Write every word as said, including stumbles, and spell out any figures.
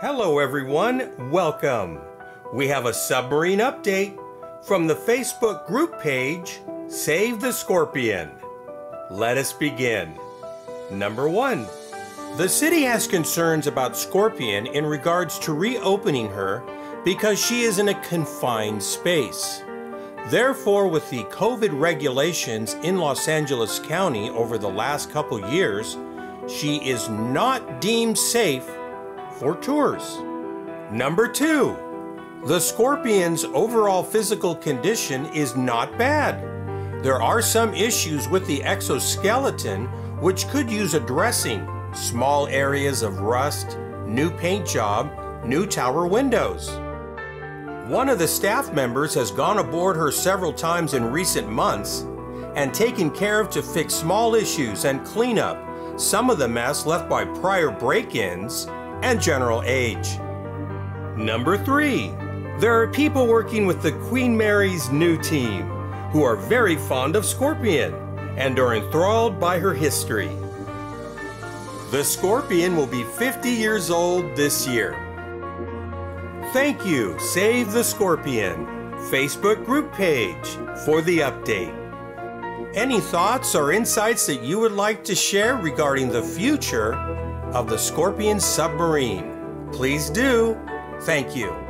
Hello everyone, welcome. We have a submarine update from the Facebook group page, Save the Scorpion. Let us begin. Number one, the city has concerns about Scorpion in regards to reopening her because she is in a confined space. Therefore, with the COVID regulations in Los Angeles County over the last couple years, she is not deemed safe for tours. Number two, the Scorpion's overall physical condition is not bad. There are some issues with the exoskeleton which could use addressing: small areas of rust, new paint job, new tower windows. One of the staff members has gone aboard her several times in recent months and taken care of to fix small issues and clean up some of the mess left by prior break-ins and general age. Number three, there are people working with the Queen Mary's new team who are very fond of Scorpion and are enthralled by her history. The Scorpion will be fifty years old this year. Thank you, Save the Scorpion Facebook group page, for the update. Any thoughts or insights that you would like to share regarding the future of the Scorpion submarine? Please do. Thank you.